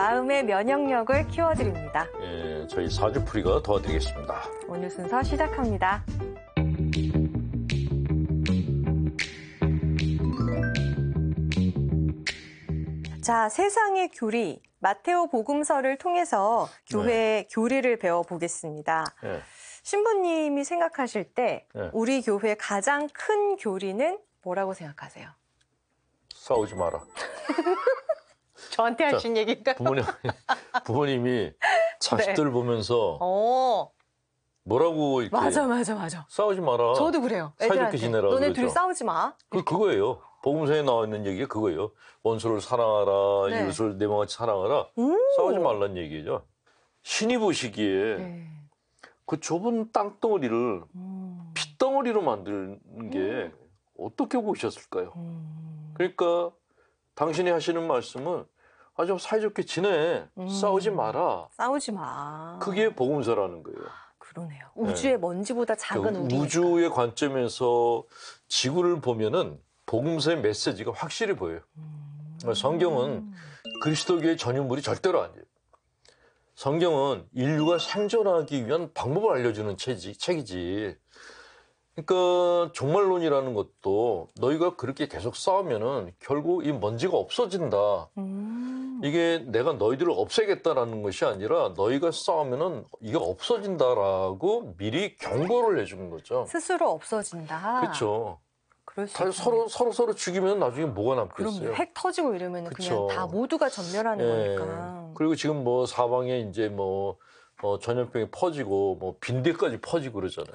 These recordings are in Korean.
마음의 면역력을 키워드립니다. 예, 저희 사주풀이가 도와드리겠습니다. 오늘 순서 시작합니다. 자, 세상의 교리, 마태오 복음서를 통해서 교회의 교리를 배워보겠습니다. 네. 신부님이 생각하실 때 우리 교회 가장 큰 교리는 뭐라고 생각하세요? 싸우지 마라. 저한테 하신 얘기인가요? 부모님이 자식들 네. 보면서 뭐라고 이렇게 맞아. 싸우지 마라. 저도 그래요. 사이좋게 지내라. 너네 그랬죠? 둘이 싸우지 마. 그거예요. 복음서에 나와 있는 얘기가 그거예요. 원수를 사랑하라, 네. 이웃을 내 몸같이 사랑하라. 싸우지 말라는 얘기죠. 신이 보시기에 그 좁은 땅덩어리를 핏덩어리로 만드는 게 어떻게 보셨을까요? 그러니까 당신이 하시는 말씀은 아, 좀 사이좋게 지내, 싸우지 마라. 싸우지 마. 그게 복음서라는 거예요. 그러네요. 우주의 먼지보다 작은 우리. 우주의 관점에서 지구를 보면은 복음서의 메시지가 확실히 보여요. 성경은 그리스도교의 전유물이 절대로 아니에요. 성경은 인류가 생존하기 위한 방법을 알려주는 책이지. 그러니까 종말론이라는 것도 너희가 그렇게 계속 싸우면은 결국 이 먼지가 없어진다. 이게 내가 너희들을 없애겠다라는 것이 아니라 너희가 싸우면은 이게 없어진다라고 미리 경고를 해주는 거죠. 스스로 없어진다. 그렇죠. 서로 죽이면 나중에 뭐가 남겠어요? 그럼 핵 터지고 이러면 그냥 다 모두가 전멸하는 거니까. 그리고 지금 뭐 사방에 이제 뭐 전염병이 퍼지고 뭐 빈대까지 퍼지고 그러잖아요.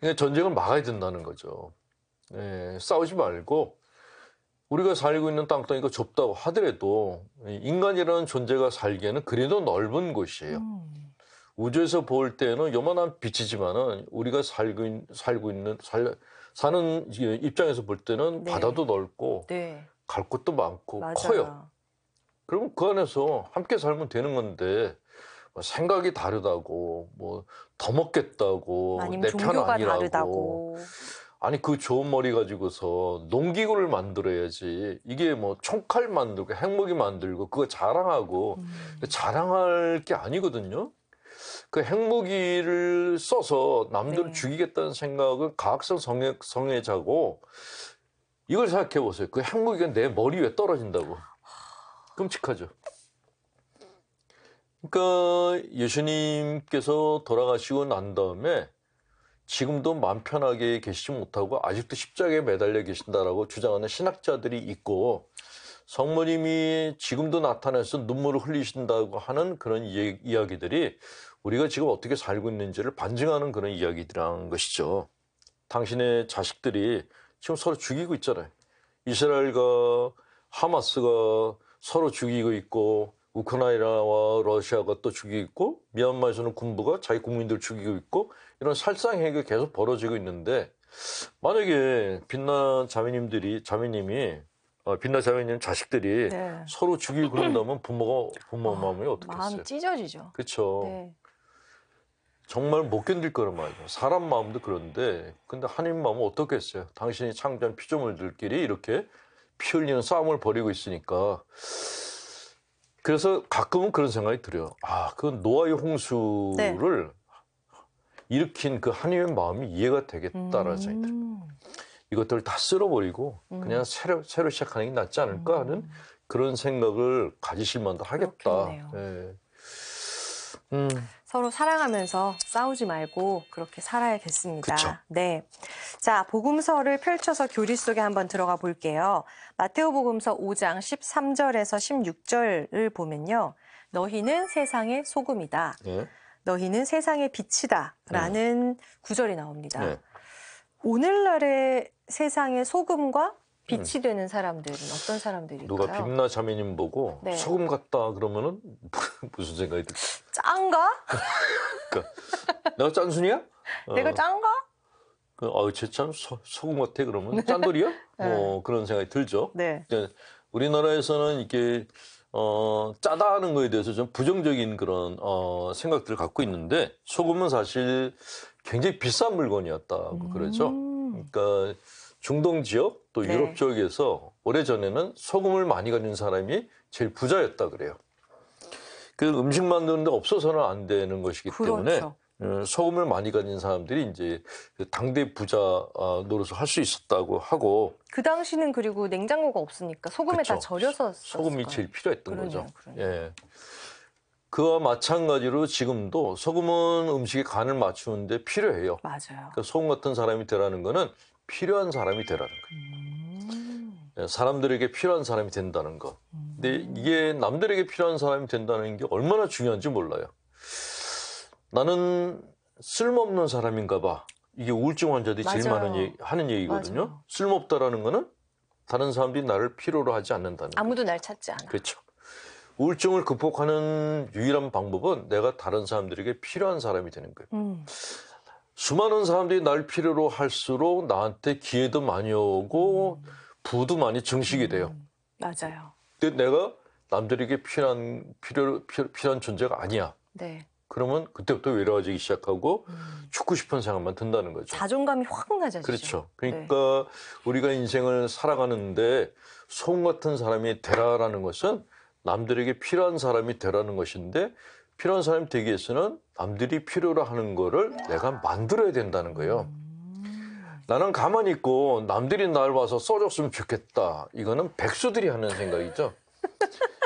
그러니까 전쟁을 막아야 된다는 거죠. 예, 싸우지 말고 우리가 살고 있는 땅덩이가 좁다고 하더라도 인간이라는 존재가 살기에는 그래도 넓은 곳이에요. 우주에서 볼 때는 요만한 빛이지만은 우리가 사는 입장에서 볼 때는 네. 바다도 넓고 갈 곳도 많고 맞아요. 커요. 그럼 그 안에서 함께 살면 되는 건데 뭐 생각이 다르다고 뭐 더 먹겠다고 내 편 아니라고 다르다고. 아니 그 좋은 머리 가지고서 농기구를 만들어야지 이게 뭐 총칼 만들고 핵무기 만들고 그거 자랑하고 자랑할 게 아니거든요. 그 핵무기를 써서 남들을 죽이겠다는 생각은 과학성 성애자고 이걸 생각해 보세요. 그 핵무기가 내 머리 위에 떨어진다고. 끔찍하죠. 그러니까 예수님께서 돌아가시고 난 다음에 지금도 마음 편하게 계시지 못하고 아직도 십자가에 매달려 계신다라고 주장하는 신학자들이 있고 성모님이 지금도 나타나서 눈물을 흘리신다고 하는 그런 이야기들이 우리가 지금 어떻게 살고 있는지를 반증하는 그런 이야기들이란 것이죠. 당신의 자식들이 지금 서로 죽이고 있잖아요. 이스라엘과 하마스가 서로 죽이고 있고 우크라이나와 러시아가 또 죽이고 있고 미얀마에서는 군부가 자기 국민들을 죽이고 있고 이런 살상행위가 계속 벌어지고 있는데 만약에 빛나 자매님 자식들이 서로 죽이고 그런다면 부모 마음이 어떻겠어요? 마음이 찢어지죠. 그렇죠. 네. 정말 못 견딜 거란 말이죠. 사람 마음도 그런데 근데 하나님 마음은 어떻겠어요? 당신이 창조한 피조물들끼리 이렇게 피 흘리는 싸움을 벌이고 있으니까 그래서 가끔은 그런 생각이 들어요. 아, 그 노아의 홍수를 일으킨 그 하나님의 마음이 이해가 되겠다라는 생각이 들어요. 이것들을 다 쓸어버리고 그냥 새로 시작하는 게 낫지 않을까 하는 그런 생각을 가지실 만도 하겠다. 예. 서로 사랑하면서 싸우지 말고 그렇게 살아야겠습니다. 그쵸. 네. 자, 복음서를 펼쳐서 교리 속에 한번 들어가 볼게요. 마태오 복음서 5장 13절에서 16절을 보면요. 너희는 세상의 소금이다. 예. 너희는 세상의 빛이다. 라는 구절이 나옵니다. 예. 오늘날의 세상의 소금과 빛이 되는 사람들은 어떤 사람들일까요? 누가 빛나 자매님 보고 소금 같다 그러면은 무슨 생각이 들까? 짠가? 그러니까 내가 짠순이야? 내가 짠가? 아유 쟤 참 소금 같아 그러면 짠돌이야? 뭐 그런 생각이 들죠. 네. 그러니까 우리나라에서는 이렇게 짜다 하는 거에 대해서 좀 부정적인 그런 생각들을 갖고 있는데 소금은 사실 굉장히 비싼 물건이었다고 그러죠. 그러니까 중동 지역 또 유럽 지역에서 오래전에는 소금을 많이 가진 사람이 제일 부자였다 그래요. 그 음식 만드는데 없어서는 안 되는 것이기 그렇죠. 때문에 소금을 많이 가진 사람들이 이제 당대 부자 노릇을 할 수 있었다고 하고. 그 당시는 그리고 냉장고가 없으니까 소금에 그렇죠. 다 절여서 소금이 제일 필요했던 그러네요, 거죠. 그러네요. 예. 그와 마찬가지로 지금도 소금은 음식에 간을 맞추는데 필요해요. 맞아요. 그러니까 소금 같은 사람이 되라는 거는 필요한 사람이 되라는 거예요. 사람들에게 필요한 사람이 된다는 거. 근데 이게 남들에게 필요한 사람이 된다는 게 얼마나 중요한지 몰라요. 나는 쓸모없는 사람인가 봐. 이게 우울증 환자들이 맞아요. 제일 많은 하는 얘기거든요. 맞아요. 쓸모없다라는 거는 다른 사람들이 나를 필요로 하지 않는다는 거. 아무도 날 찾지 않아. 그렇죠. 우울증을 극복하는 유일한 방법은 내가 다른 사람들에게 필요한 사람이 되는 거예요. 수많은 사람들이 날 필요로 할수록 나한테 기회도 많이 오고 부도 많이 증식이 돼요. 맞아요. 근데 내가 남들에게 필요한 존재가 아니야. 네. 그러면 그때부터 외로워지기 시작하고 죽고 싶은 생각만 든다는 거죠. 자존감이 확 낮아지죠. 그렇죠. 그러니까 네. 우리가 인생을 살아가는데 소금 같은 사람이 되라라는 것은 남들에게 필요한 사람이 되라는 것인데 필요한 사람이 되기 위해서는 남들이 필요로 하는 거를 내가 만들어야 된다는 거예요. 나는 가만히 있고 남들이 날 와서 써줬으면 좋겠다. 이거는 백수들이 하는 생각이죠.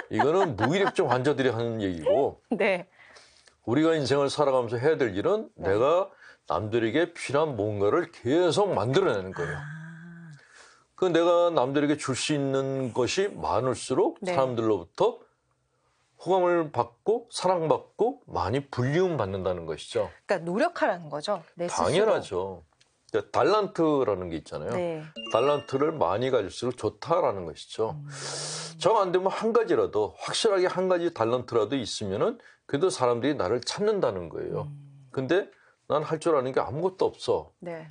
이거는 무기력증 환자들이 하는 얘기고 네. 우리가 인생을 살아가면서 해야 될 일은 네. 내가 남들에게 필요한 뭔가를 계속 만들어내는 거예요. 그 내가 남들에게 줄 수 있는 것이 많을수록 네. 사람들로부터 호감을 받고 사랑받고 많이 불리움 받는다는 것이죠. 그러니까 노력하라는 거죠. 내 스스로. 당연하죠. 달란트라는 게 있잖아요. 네. 달란트를 많이 가질수록 좋다라는 것이죠. 정 안 되면 한 가지라도 확실하게 한 가지 달란트라도 있으면은 그래도 사람들이 나를 찾는다는 거예요. 근데 난 할 줄 아는 게 아무것도 없어. 네.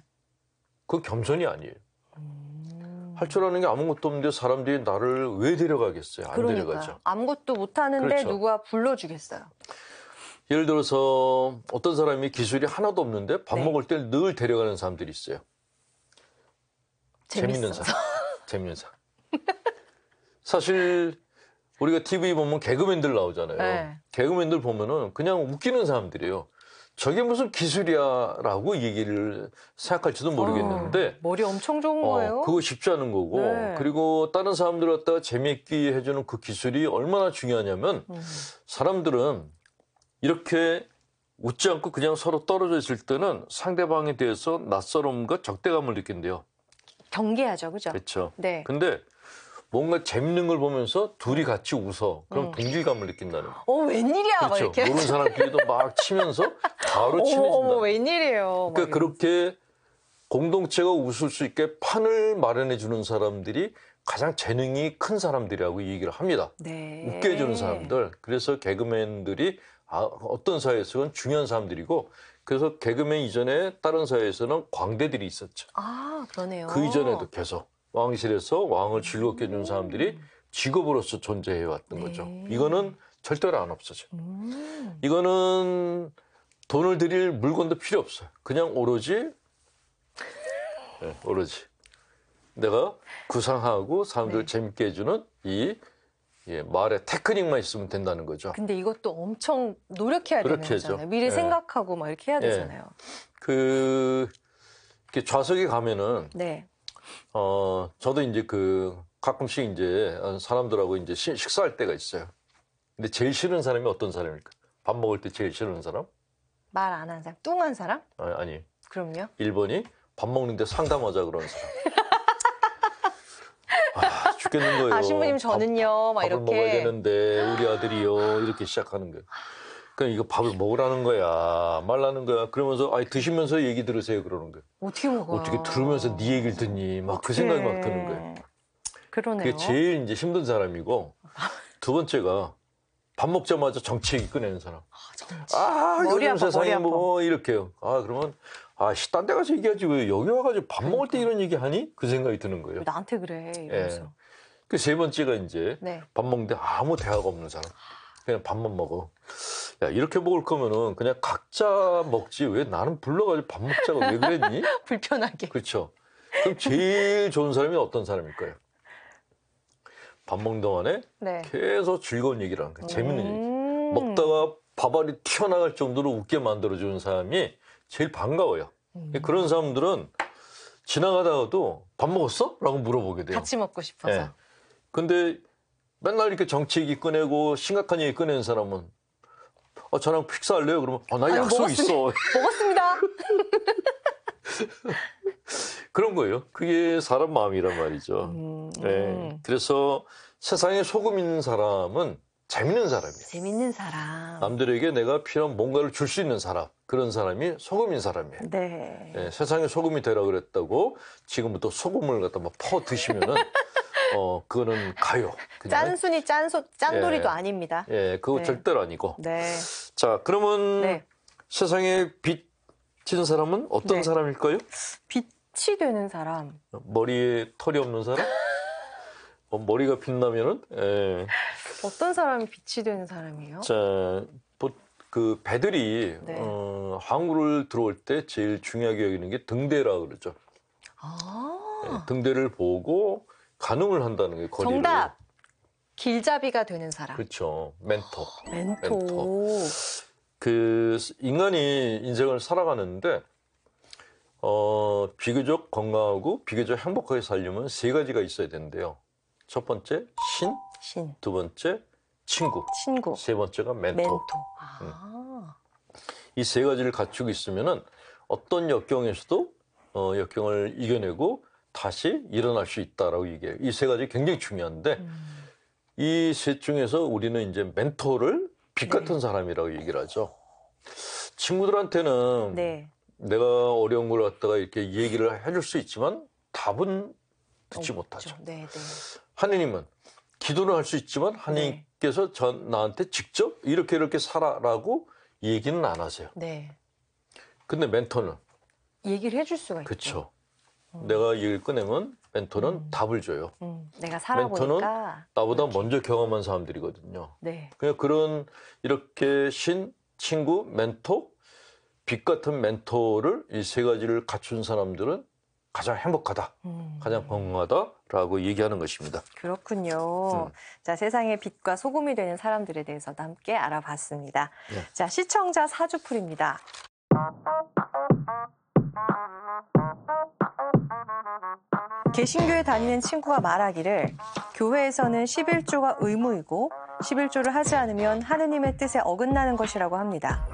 그 겸손이 아니에요. 할 줄 아는 게 아무것도 없는데 사람들이 나를 왜 데려가겠어요? 안 그러니까요. 데려가죠. 아무것도 못 하는데 그렇죠. 누가 불러주겠어요. 예를 들어서 어떤 사람이 기술이 하나도 없는데 밥 네. 먹을 때 늘 데려가는 사람들이 있어요. 재밌는 사람. 재밌는 사람. 사실 우리가 TV 보면 개그맨들 나오잖아요. 네. 개그맨들 보면은 그냥 웃기는 사람들이에요. 저게 무슨 기술이야라고 얘기를 생각할지도 모르겠는데 머리 엄청 좋은 거예요. 그거 쉽지 않은 거고 네. 그리고 다른 사람들 갖다가 재미있게 해주는 그 기술이 얼마나 중요하냐면 사람들은 이렇게 웃지 않고 그냥 서로 떨어져 있을 때는 상대방에 대해서 낯설음과 적대감을 느낀대요. 경계하죠, 그죠? 그렇죠. 네. 근데 뭔가 재밌는 걸 보면서 둘이 같이 웃어. 그럼 동질감을 느낀다는 거예요. 웬일이야. 그렇죠. 막 모르는 사람끼리도 막 치면서 바로 친해진다. 웬일이에요. 그러니까 그렇게 공동체가 웃을 수 있게 판을 마련해 주는 사람들이 가장 재능이 큰 사람들이라고 이 얘기를 합니다. 네. 웃게 해주는 사람들. 그래서 개그맨들이 어떤 사회에서는 중요한 사람들이고 그래서 개그맨 이전에 다른 사회에서는 광대들이 있었죠. 아, 그러네요. 그 이전에도 계속. 왕실에서 왕을 즐겁게 해주는 사람들이 직업으로서 존재해왔던 네. 거죠. 이거는 절대로 안 없어져요. 이거는 돈을 들일 물건도 필요 없어요. 그냥 오로지 네, 오로지 내가 구상하고 사람들을 네. 재밌게 해주는 이 말의 테크닉만 있으면 된다는 거죠. 근데 이것도 엄청 노력해야 되는 거잖아요. 미리 네. 생각하고 막 이렇게 해야 네. 되잖아요. 그 이렇게 좌석에 가면은 네. 저도 이제 가끔씩 이제 사람들하고 이제 식사할 때가 있어요. 근데 제일 싫은 사람이 어떤 사람일까? 밥 먹을 때 제일 싫은 사람? 말 안 하는 사람? 뚱한 사람? 아니. 그럼요. 1번이 밥 먹는데 상담하자 그러는 사람. 죽겠는 거예요. 신부님 저는요. 막 이렇게. 밥을 먹어야 되는데 우리 아들이요. 이렇게 시작하는 거예요. 그러니까 이거 밥을 먹으라는 거야. 말라는 거야. 그러면서 드시면서 얘기 들으세요. 그러는 거예요. 어떻게 먹어요? 어떻게 들으면서 네 얘기를 듣니? 막 그 생각이 막 드는 거예요. 그러네요. 그게 제일 이제 힘든 사람이고 두 번째가 밥 먹자마자 정치 얘기 꺼내는 사람. 정치. 머리 요즘 아파, 세상에 뭐 이렇게요. 그러면 딴 데 가서 얘기하지 왜 여기 와가지고 밥 먹을 때 이런 얘기 하니? 그 생각이 드는 거예요. 나한테 그래 이러면서. 네. 그 세 번째가 이제 네. 밥 먹는데 아무 대화가 없는 사람. 그냥 밥만 먹어. 야, 이렇게 먹을 거면은 그냥 각자 먹지. 왜 나는 불러가지고 밥 먹자고 왜 그랬니? 불편하게. 그렇죠. 그럼 제일 좋은 사람이 어떤 사람일까요? 밥 먹는 동안에 네. 계속 즐거운 얘기를 하는 거예요. 재밌는 얘기. 먹다가 밥알이 튀어나갈 정도로 웃게 만들어주는 사람이 제일 반가워요. 그런 사람들은 지나가다가도 밥 먹었어? 라고 물어보게 돼요. 같이 먹고 싶어서. 네. 근데 맨날 이렇게 정치 얘기 꺼내고 심각한 얘기 꺼내는 사람은 저랑 식사할래요? 그러면 나 약속 있어. 먹었습니다. 그런 거예요. 그게 사람 마음이란 말이죠. 네. 그래서 세상에 소금 있는 사람은 재밌는 사람이에요. 재밌는 사람. 남들에게 내가 필요한 뭔가를 줄 수 있는 사람. 그런 사람이 소금인 사람이에요. 네. 네, 세상에 소금이 되라 그랬다고 지금부터 소금을 갖다 막 퍼 드시면은 그거는 가요. 그냥. 짠순이 짠돌이도 아닙니다. 예, 그거 절대로 아니고. 네. 자, 그러면 세상에 빛치는 사람은 어떤 사람일까요? 빛이 되는 사람. 머리에 털이 없는 사람? 머리가 빛나면은 어떤 사람이 빛이 되는 사람이에요? 자, 그 배들이 항구를 들어올 때 제일 중요하게 여기는 게 등대라고 그러죠. 아. 네, 등대를 보고 가늠을 한다는 게 거리를. 정답! 길잡이가 되는 사람. 그렇죠. 멘토. 아, 멘토. 그 인간이 인생을 살아가는데 비교적 건강하고 비교적 행복하게 살려면 세 가지가 있어야 된대요. 첫 번째 신, 두 번째 친구, 세 번째가 멘토. 아. 이 세 가지를 갖추고 있으면은 어떤 역경에서도 역경을 이겨내고 다시 일어날 수 있다라고 얘기해요. 이 세 가지 굉장히 중요한데 이 셋 중에서 우리는 이제 멘토를 빛 같은 사람이라고 얘기를 하죠. 친구들한테는 내가 어려운 걸 갖다가 이렇게 얘기를 해줄 수 있지만 답은 듣지 못하죠. 네, 네. 하느님은 기도는 할 수 있지만 하느님께서 나한테 직접 이렇게 살아라고 얘기는 안 하세요. 네. 근데 멘토는 얘기를 해줄 수가 있죠. 그렇죠. 내가 얘기를 꺼내면 멘토는 답을 줘요. 내가 살아보니까 멘토는 나보다 먼저 경험한 사람들이거든요. 네. 그냥 그런 이렇게 신, 친구, 멘토, 빛 같은 멘토를 이 세 가지를 갖춘 사람들은 가장 행복하다, 가장 건강하다라고 얘기하는 것입니다. 그렇군요. 자, 세상의 빛과 소금이 되는 사람들에 대해서 함께 알아봤습니다. 네. 자, 시청자 사주풀입니다. 개신교에 다니는 친구가 말하기를 교회에서는 11조가 의무이고 11조를 하지 않으면 하느님의 뜻에 어긋나는 것이라고 합니다.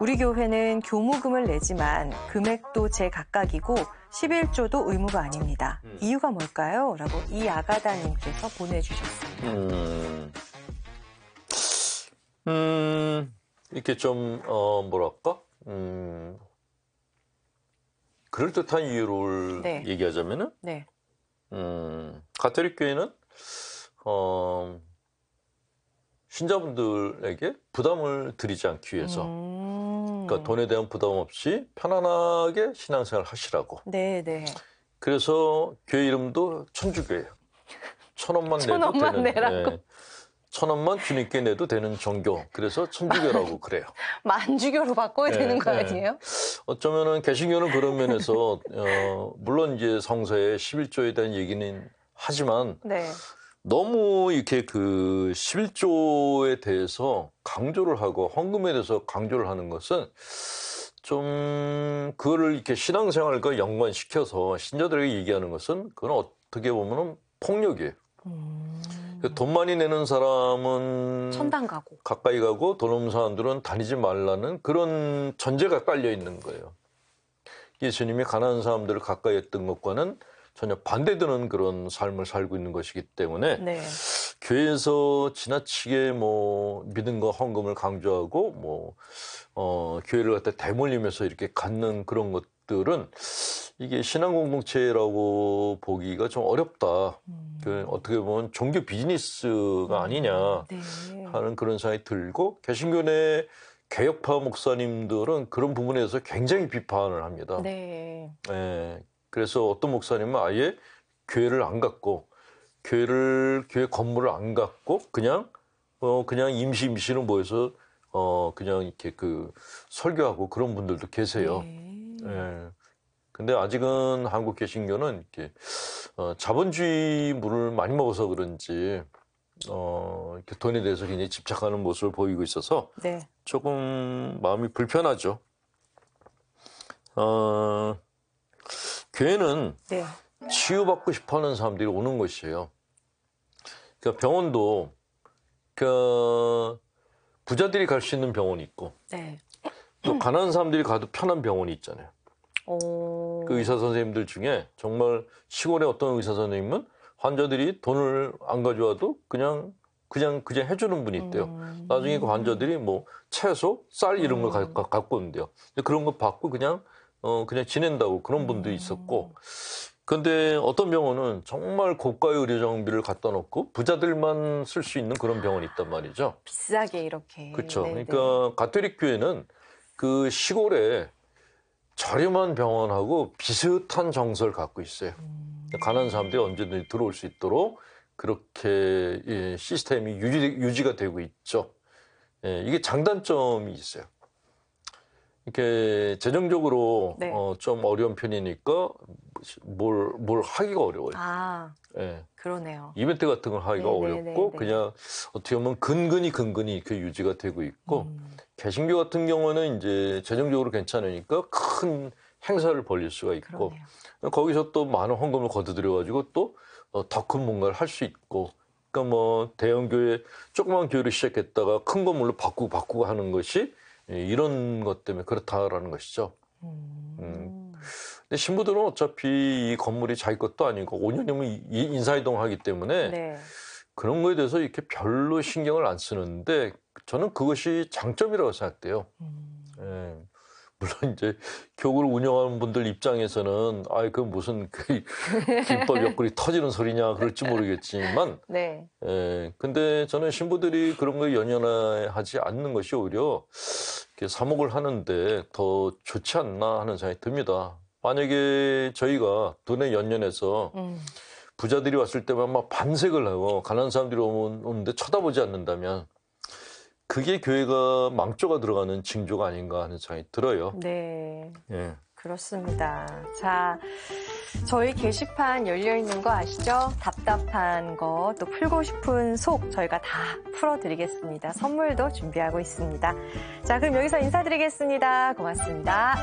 우리 교회는 교무금을 내지만 금액도 제각각이고 11조도 의무가 아닙니다. 이유가 뭘까요? 라고 이 아가다님께서 보내주셨습니다. 이렇게 좀 뭐랄까? 그럴듯한 이유를 얘기하자면은 가톨릭 교회는 신자분들에게 부담을 드리지 않기 위해서 그러니까 돈에 대한 부담 없이 편안하게 신앙생활 하시라고. 네네. 그래서 교회 이름도 천주교예요. 1,000원만 내도 되는. 내라고. 네. 1,000원만 주님께 내도 되는 종교. 그래서 천주교라고 그래요. 만주교로 바꿔야 되는 거 아니에요? 어쩌면은 개신교는 그런 면에서 물론 이제 성서의 11조에 대한 얘기는 하지만 너무 이렇게 그 11조에 대해서 강조를 하고 헌금에 대해서 강조를 하는 것은 좀 그거를 이렇게 신앙생활과 연관시켜서 신자들에게 얘기하는 것은 그건 어떻게 보면은 폭력이에요. 돈 많이 내는 사람은 천당 가고 가까이 가고 돈 없는 사람들은 다니지 말라는 그런 전제가 깔려 있는 거예요. 예수님이 가난한 사람들을 가까이 했던 것과는 전혀 반대되는 그런 삶을 살고 있는 것이기 때문에 교회에서 지나치게 뭐 믿음과 헌금을 강조하고 뭐 교회를 갖다 대몰림해서 이렇게 갖는 그런 것들은 이게 신앙 공동체라고 보기가 좀 어렵다. 그 어떻게 보면 종교 비즈니스가 아니냐 하는 그런 생각이 들고 개신교 내 개혁파 목사님들은 그런 부분에서 굉장히 비판을 합니다. 네. 그래서 어떤 목사님은 아예 교회를 안 갖고 교회 건물을 안 갖고 그냥 임시로 모여서 그냥 이렇게 그 설교하고 그런 분들도 계세요. 네. 근데 아직은 한국 개신교는 이렇게 자본주의 물을 많이 먹어서 그런지 이렇게 돈에 대해서 굉장히 집착하는 모습을 보이고 있어서 네. 조금 마음이 불편하죠. 교회는 네. 치유받고 싶어하는 사람들이 오는 것이에요. 그러니까 병원도 그 부자들이 갈 수 있는 병원이 있고 네. 또 가난한 사람들이 가도 편한 병원이 있잖아요. 오. 그 의사 선생님들 중에 정말 시골의 어떤 의사 선생님은 환자들이 돈을 안 가져와도 그냥 해주는 분이 있대요. 나중에 그 환자들이 뭐 채소, 쌀 이런 걸 갖고 온대요. 근데 그런 거 받고 그냥 지낸다고 그런 분도 있었고. 근데 어떤 병원은 정말 고가의 의료 장비를 갖다 놓고 부자들만 쓸 수 있는 그런 병원이 있단 말이죠. 비싸게 이렇게. 그렇죠. 네네. 그러니까 가톨릭 교회는 그 시골에 저렴한 병원하고 비슷한 정서를 갖고 있어요. 가난한 사람들이 언제든지 들어올 수 있도록 그렇게 예, 시스템이 유지가 되고 있죠. 예, 이게 장단점이 있어요. 이렇게 재정적으로 네. 좀 어려운 편이니까 뭘 하기가 어려워요. 아, 예. 그러네요. 이벤트 같은 걸 하기가 어렵고 그냥 어떻게 보면 근근히 이렇게 유지가 되고 있고 개신교 같은 경우는 이제 재정적으로 괜찮으니까 큰 행사를 벌릴 수가 있고 그러네요. 거기서 또 많은 헌금을 거두들여가지고 또 더 큰 뭔가를 할 수 있고 그러니까 뭐 대형 교회 조그만 교회를 시작했다가 큰 건물로 바꾸고 하는 것이 이런 것 때문에 그렇다라는 것이죠. 근데 신부들은 어차피 이 건물이 자기 것도 아니고 5년이면 인사이동하기 때문에 네. 그런 거에 대해서 이렇게 별로 신경을 안 쓰는데 저는 그것이 장점이라고 생각돼요. 예. 물론 이제 교구를 운영하는 분들 입장에서는 아이 그 무슨 그 김밥 옆구리 터지는 소리냐 그럴지 모르겠지만 네. 예, 근데 저는 신부들이 그런 거에 연연하지 않는 것이 오히려 이렇게 사목을 하는데 더 좋지 않나 하는 생각이 듭니다. 만약에 저희가 돈에 연연해서 부자들이 왔을 때만 막 반색을 하고 가난한 사람들이 오는데 쳐다보지 않는다면 그게 교회가 망조가 들어가는 징조가 아닌가 하는 생각이 들어요. 네, 예. 그렇습니다. 자, 저희 게시판 열려있는 거 아시죠? 답답한 거, 또 풀고 싶은 속 저희가 다 풀어드리겠습니다. 선물도 준비하고 있습니다. 자, 그럼 여기서 인사드리겠습니다. 고맙습니다.